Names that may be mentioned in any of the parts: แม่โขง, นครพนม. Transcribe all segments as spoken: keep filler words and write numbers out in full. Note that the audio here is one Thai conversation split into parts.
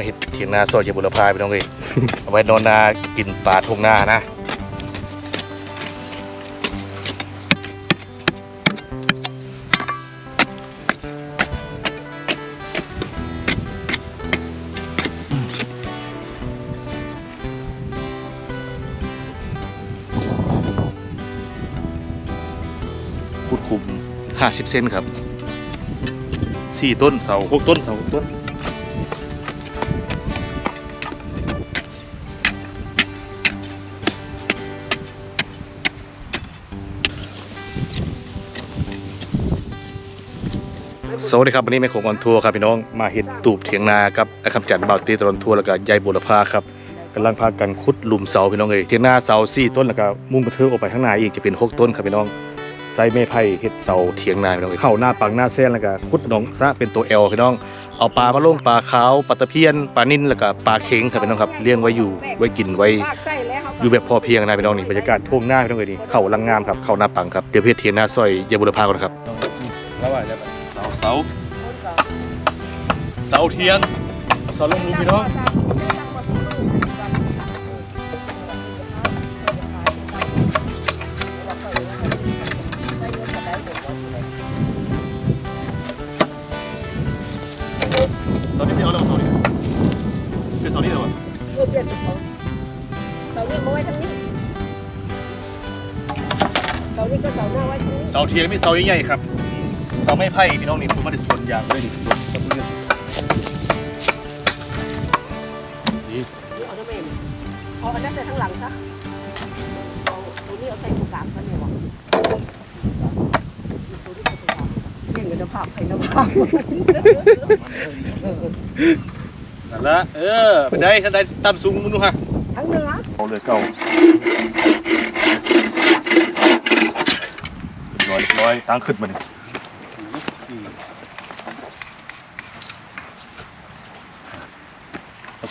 มาเห็ดเขียงนาซอยเยบุรพาไปน้องเลย เอาไว้นอนนากินป่าทุ่งนานะขุดคุมห้าสิบเซนครับสี่ต้นเสาหกต้นเสาหกต้นสวัสดีครับวันนี้แม่โขงออนทัวร์ครับพี่น้องมาเห็ดตูบเถียงนาครับไอ้คำจันบ่าวตีตลอนทัวร์แล้วก็ยายบุรพาครับกำลังพากันขุดหลุมเสาพี่น้องเลยเถียงนาเสาสี่ต้นแล้วก็มุ่งกระเทือกออกไปข้างหน้าอีกจะเป็นหกต้นครับพี่น้องใส่ไม้ไผ่เห็ดเสาเถียงนาพี่น้องเลยเข้าหน้าปังหน้าเส้นแล้วก็ขุดน้องซะเป็นตัวแอลพี่น้องเอาปลามาล่งปลาขาวปลาตะเพียนปลานิ่นแล้วก็ปลาเค็งครับพี่น้องครับเลี้ยงไว้อยู่ไว้กินไว้อยู่แบบพอเพียงนะพี่น้องนี่บรรยากาศทุ่งหน้าพี่น้องเลยนี่เข้าลังงามครับเข้าหน้าปังครับเดี๋ยวเพื่อเถียงนาซอยยายบุรพาก่อนครับเสาเสาเทียนเสาลงมือพี่น้องเสาที่พี่เอาแล้วเสาที่เป็นเสาที่อะไรวะเออเปลี่ยนเป็นเสาเสาที่มาไว้ทั้งนี้เสาที่ก็เสาหน้าไว้ทั้งนี้เสาเทียนไม่เสาใหญ่ๆครับเสาไม้ไผ่พี่น้องนี่ผมมาได้ส่วนยางด้วยดินี่เอาได้ไหมเอาอันนั้นใส่ข้างหลังซะเอาตัวนี้เอาใส่ถุงกางซะเนี่ยวะเก่งกับน้ำผักใส่น้ำผักนั่นละเออไปได้ท่านได้ตามสูงมึงดูฮะทั้งเนื้อเอาเลยเก่าลอยลอยตั้งขึ้นมาเลย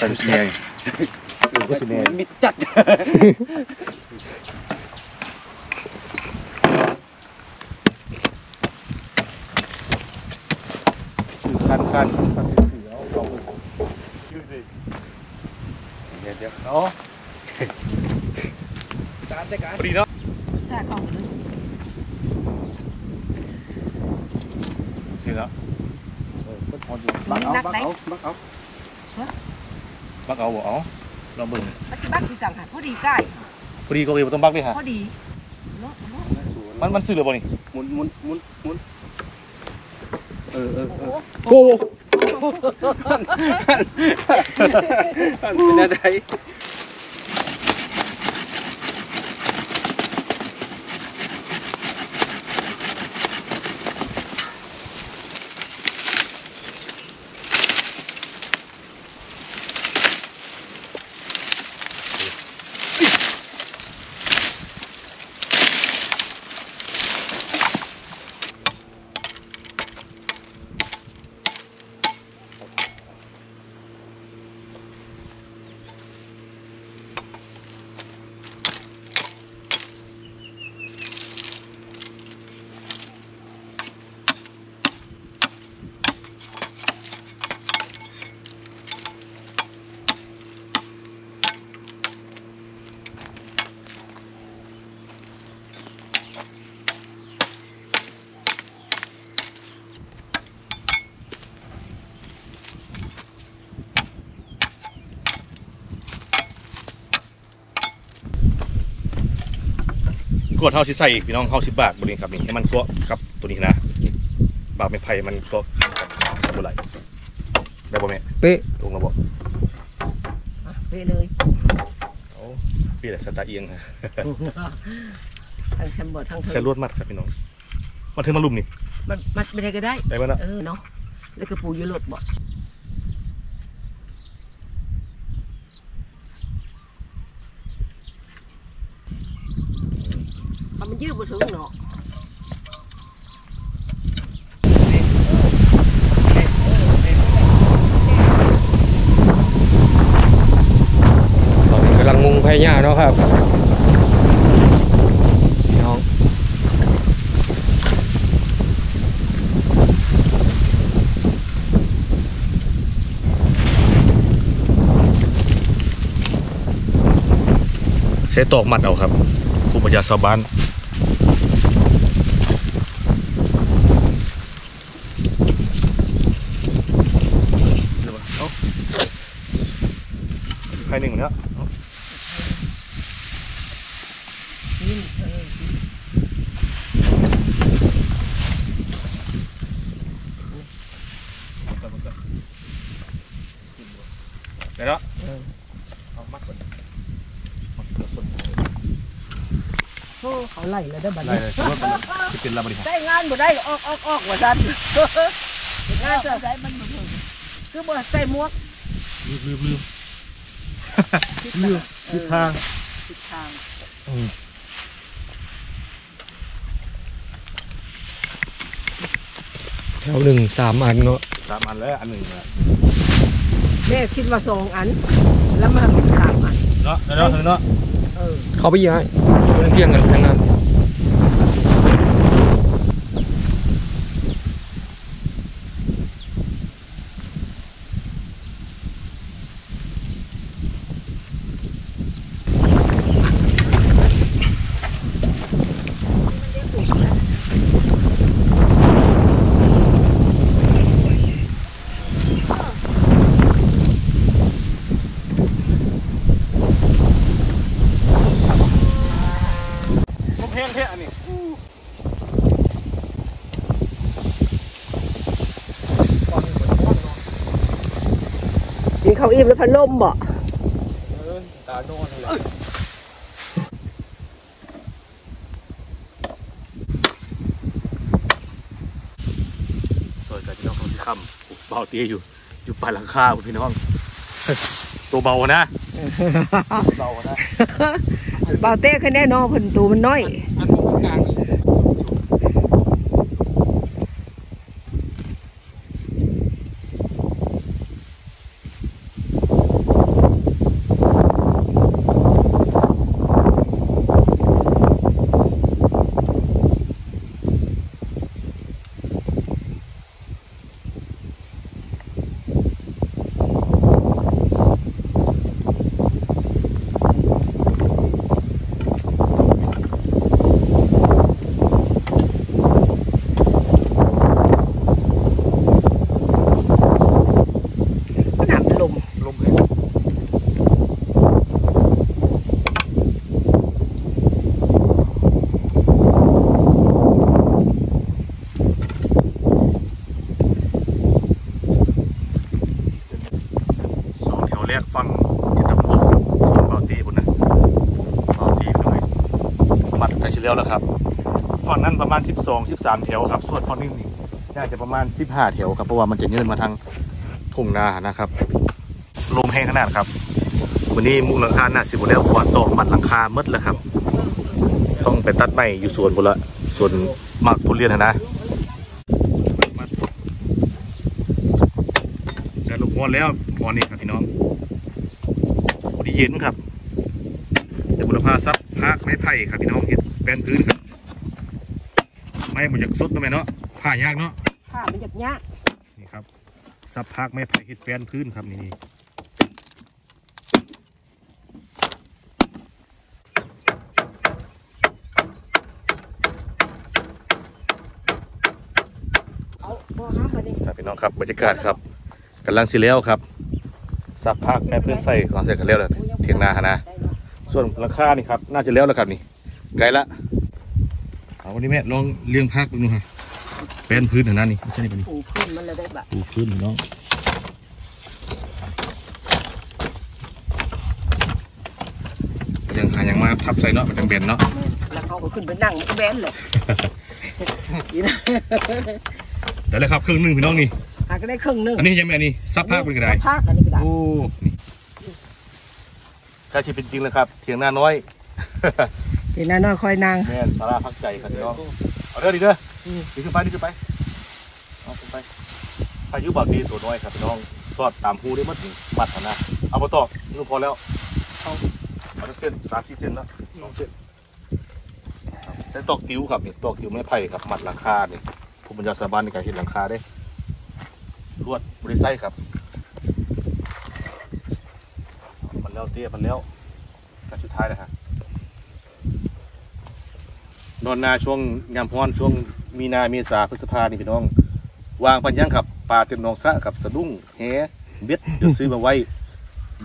ใส่ลูกชิ้นเองลูกชิ้นเองมิดจัดคันคันคันถือเอาลองดูยืดดิเดี๋ยวเดี๋ยวเนาะจานได้กันพอดีเนาะใช่กล่องนึงเสร็จแล้วบักเอาบักเอาบักเอาบักเอาบ่เอาลองบึงปัจจุบันคือสั่งหาพอดีใกล้พอดีก็เลยต้องบักด้วยฮะพอดีมันมันซื้อหรือเปล่านี่หมุนหมุนหมุนหมุนเออเออเออโก้เป็นอะไรกวดเท่าชิ้นใส่พี่น้องเท่าสิบบาทบริเวณครับนี่ให้มันกวดกับตัวนี้นะบางไม้ไผ่มันก็กับบุหรี่ได้บ่แม่เป๊ะลงระบบเป๊ะเลยโอ้เป๊ะเลยสตาเอียงฮะทั้งแคมเบอร์ทั้งใส่ลวดมัดครับพี่น้องมัดถึงมาลุ่มนี่มัดไปได้ก็ได้ได้ไหมนะเออเนาะแล้วก็ปูยืดลวดบ่มันยืดมาถึงเนาะตอนนี้กำลังมุงไผ่หญ้าเนาะครับพี่น้อง ช้ตอกมัดเอาครับภูมิปัญญาชาวบ้านใครหนึ่งเนาะเดี๋ยวเนาะเอามัดก่อนมัดเพื่อคนโอ้เขาไล่เลยได้บัดนี้ไล่เลยที่เป็นลาบดีได้งานบ่ได้ออกออกออกว่าดันงานจะได้มันบ่คือบ่ใส่หมวกลืมลืมลืมลืมทิศทางทิศทางแถวหนึ่งสามอันเนาะสามอันแล้วอันหนึ่งอะแม่คิดว่าสองอันแล้วมาเป็นสามอันเนาะเนาะเนาะเขาไปยังไงเที่ยงกันทั้งนั้นเขาอิ่มแล้วพัดลมบ่ตาโดนเลยสวยกับพี่น้องเขาที่ค่ำเบาเตี้ยอยู่อยู่ปลายหลังคาพี่น้องตัวเบานะเบานะเบาเตี้ยขึ้นแน่นอนผลตัวมันน้อยแล้วครับฝั่งนั้นประมาณสิบสอง สิบสามแถวครับส่วนฝั่งนี้นี่น่าจะประมาณสิบห้าแถวครับเพราะว่ามันจะเนื่นมาทางทุ่งนานะครับลมแห้งขนาดครับวันนี้มุงหลังคาหน้าสิบแล้วกว่าตอกมัดหลังคาเมดแล้วครับต้องไปตัดไม้อยู่ส่วนบนละส่วนมากทุเรียนนะจะลูกงอนแล้วงอนนี่ครับพี่น้องวันนี้เย็นครับจะบุรพาซับพากไม้ไผ่ครับพี่น้องเห็นแป้นพื้นครับไม่หมดจากสุดทำไมเนาะผ้ายากเนาะผ้ามันจากยากนี่ครับซับพักไม่ไผ่เห็ดแป้นพื้นครับนี่เอาบ่อน้ำมาดิครับพี่น้องครับบรรยากาศครับกำลังสิแล้วครับซับพักแม่พื้นใส่ของใส่กันแล้วเลยเถียงนาฮะนะส่วนราคานี่ครับน่าจะแล้วแล้วครับนี่ไกลละเอาวันนี้แม่ลองเลี้ยงพักดูฮะแป้นพื้นหน้านี่ไม่ใช่นี่เป็นปูพื้นมันเลยได้แบบปูพื้นน้องยังหายังมาทับใส่เนาะมันจังเบนเนาะแล้วเขาก็ขึ้นไปนั่งก็แบนเลยเดี๋ยวเลยครับครึ่งหนึ่งพี่น้องนี่หาก็ได้ครึ่งหนึ่งอันนี้ยังไงนี่ซับพักเป็นกระดาษพักอันนี้กระดาษโอ้นี่ถ้าชีเป็นจริงเลยครับเถียงหน้าน้อยเห็นน้าน้อยคอยนางแม่สาราพักใจครับพี่น้องเอาเด้อดีเด้อดีขึ้นไปดีขึ้นไปเอาขึ้นไปพายุบาดีตัวน้อยครับพี่น้องสอดตามภูได้มัดมัดนะเอาไปต่อนู่นพอแล้วเอาเอาเส้นสามสี่เส้นแล้วน้องเส้นเส้นตอกกิ้วครับเนี่ยตอกกิ้วไม่ไผ่ครับมัดหลังคาเนี่ยภูมิปัญญาชาวบ้านในการเห็นหลังคาได้ลวดบริไซครับมันแล้วเตี้ยมันแล้วแต่สุดท้ายนะฮะ นอนนาช่วงยามพรช่วงมีนาเมษาพฤษภานี่พี่น้องวางปัญญังขับปลาเต็มหนองสะขับสะดุ้งแหเบ็ดเดี๋ยวซื้อมาไว้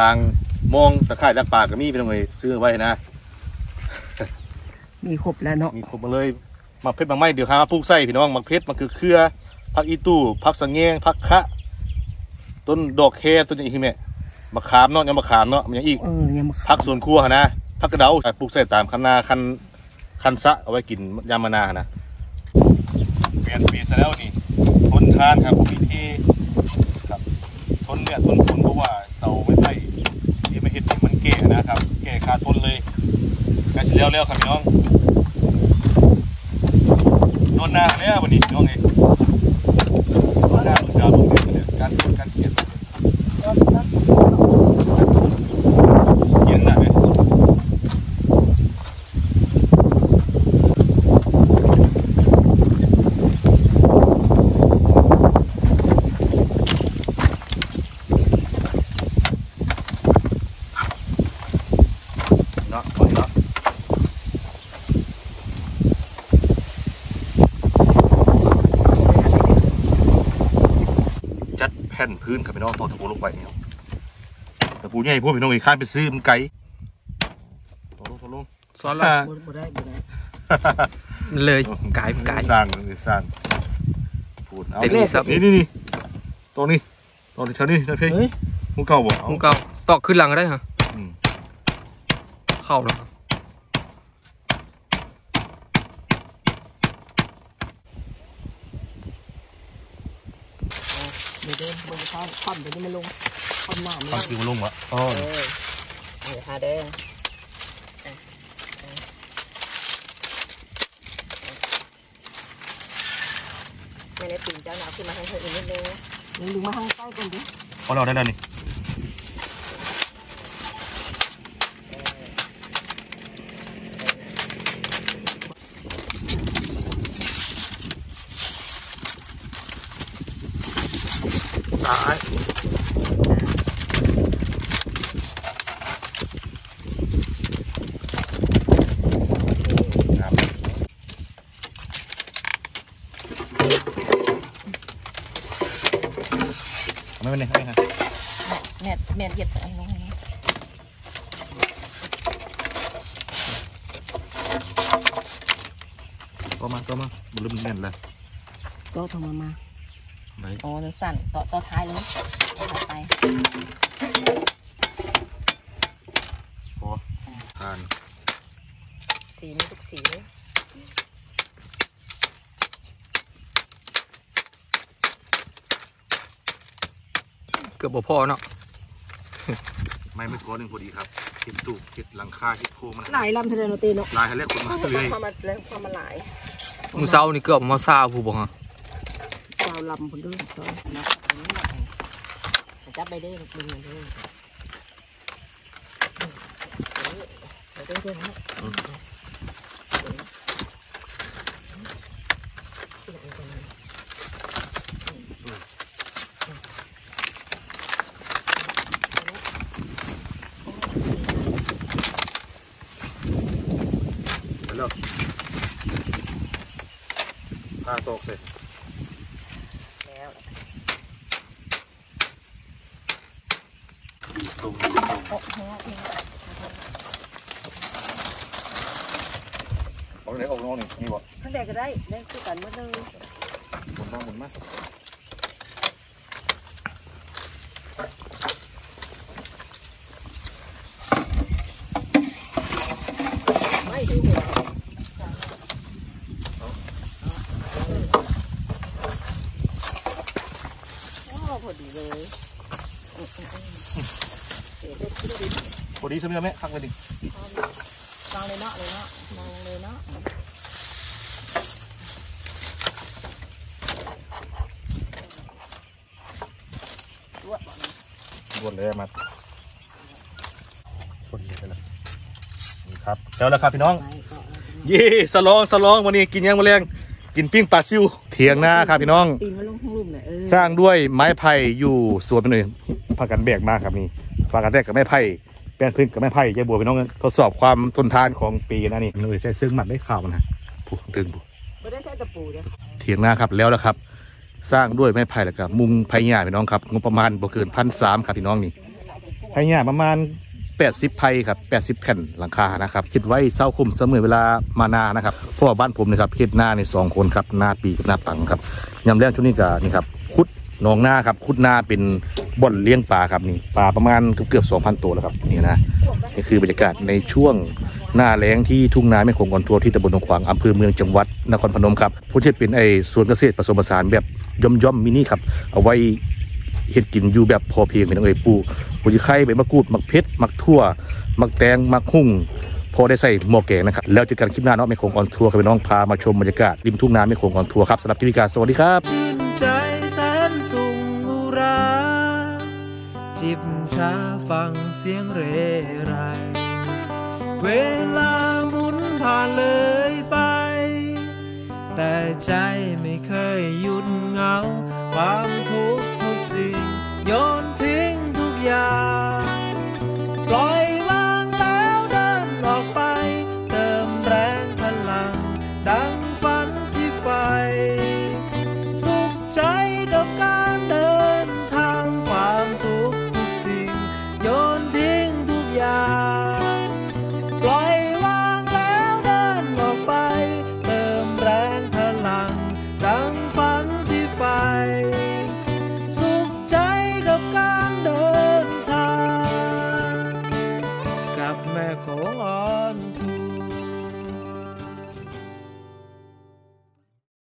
ดังมองตะไคร่ดักปลาก็มีพี่น้องเลยซื้อไว้นะมีครบแล้วเนาะมีครบมาเลยมาเพชรมาไม้เดี๋ยวหามาปลูกไส้พี่น้องมาเพชรมันคือเครือพักอีตู้พักสังเงงพักคะต้นดอกแคต้นอย่างนี้แม่มะขามเนาะยังมะขามเนาะมันยังอีกพักสวนครัวนะพักกระเดาปลูกใส่ตามคันนาคันคันสะเอาไว้กินยามนานะเปลี่ยนเปลี่ยนซะแล้วนี่ทนทานครับผมมีที่ครับทนเนี่ยทนทนเพราะว่าเสาไม่ไผ่ที่ไม่เห็นมันแก่นะครับแก่ขาดทนเลยกระเช้าแล้วครับพี่น้องนอนนาแล้ววันนี้น้องเองนอนนาลุงดาวลุงเดือดการทนการเขียนแผ่นพื้นครับพี่น้องตอกตะปูลงไปนี่ครับตะปูเนี่ยพวกพี่น้องไอ้ข้าไปซื้อมันไกลตอกลงตอกลงซ้อนละเลยไกลไกลสั่งสั่งปูนเอานี่นี่นี่ตรงนี้ตรงนี้เท่านี้นะพี่มุ้งเก่าบ่มุ้งเก่าตอกขึ้นหลังได้ฮะเข้าแล้วเดินบนข้ามข้ามเดี๋ยวนี้มันลงข้ามหน้ามันข้ามมันลงวะอ๋อเออฮาเด้งไม่ได้ตีนเจ้าหนาวขึ้นมาทางเธออีกนิดนึงดึงดึงมาทางใต้ก่อนดิอ๋อเราได้แล้วนี่ตายไม่เป็นไรไม่เป็นไรแม่แม่เหยียบอะไรลงก็มาก็มาบุรุษแม่นเลยก็ทำมาโอ้จะสั่นต่อต่อท้ายเลยไปโอ้ทานสีนี่ทุกสีเกือบบ่พอเนาะไม่ไม่พอหนึ่งพอดีครับเห็ดตูบเห็ดหลังคาเห็ดโพมันหลายลำทะเลโนตีเนาะหลายทะเลคนมาเลยความมันเลยความมันหลายมือเสานี่เกือบมาซาผู้บอกฮะลำบนด้วยซอยนะจับไปได้ดึงมาด้วยไปได้ด้วยนะไปแล้วผ้าตกเสร็จเอาไหนออกน้องนี่นี่บ่ทั้งแดดก็ได้ได้คู่กันหมดเลยบนบ้างบนมากไม่ดูหัวว้าวพอดีเลยพอดีใช่ไหมแม่ข้างกันดิลองเลยเนาะเลยเนาะลองเลยเนาะรวดเลยมาพอดีเลยนี่ครับแล้วนะครับพี่น้องเย่สลองสลองวันนี้กินยังมาแรงกินปิ้งปลาซิวเถียงหน้าครับพี่น้องสร้างด้วยไม้ไผ่อยู่สวนเป็นหนึ่งพากันแบกมากครับนี่พากันแบกกับไม้ไผ่แป้นพึ่งกับแม่ไผ่ยายบัวพี่น้องทดสอบความทนทานของปีนะนี่เลยใช้ซึ่งหมัดได้ข่าวนะ ปูตึงปูไม่ได้ใส่ตะปูเลยเถียงหน้าครับแล้วละครับสร้างด้วยไม้ไผ่แล้วกับมุงไผ่หญ้าพี่น้องครับงบประมาณบ่เกินพันสามครับพี่น้องนี่ไผ่หญ้าประมาณแปดสิบไผ่ครับแปดสิบแผ่นหลังคานะครับคิดไว้เศร้าคุ้มเสมอเวลามานานะครับเพราะว่าบ้านผมนะครับเฮ็ดหน้าในสองคนครับหน้าปีกับหน้าปังครับยำแรงช่วงนี้ก็นี่ครับคุดหนองหน้าครับคุดหน้าเป็นบ่อนเลี้ยงปลาครับนี่ปลาประมาณเกือบเกือบสองพันตัวแล้วครับนี่นะนี่คือบรรยากาศในช่วงหน้าแล้งที่ทุ่งนาแม่คงกรทัวที่ตำบลหนองขวางอำเภอเมืองจังหวัดนครพนมครับผู้เชี่ยวเป็นไอสวนเกษตรผสมผสานแบบย่อมๆมินิครับเอาไว้เห็ดกินอยู่แบบพอเพียงเป็นน้องเอ๋ยปูผู้ที่ไข่ใบมะกรูดมักเพชรมักทั่วมักแตงมักหุ่งพอได้ใส่หมวกแกงนะครับแล้วจะกันคลิปหน้าเนาะแม่คงกรทัวกับน้องพามาชมบรรยากาศริมทุ่งนาแม่คงกรทัวครับสำหรับที่พิการสวัสดีครับจิบชาฟังเสียงเรไรเวลาหมุนผ่านเลยไปแต่ใจไม่เคยหยุดเหงาความทุกข์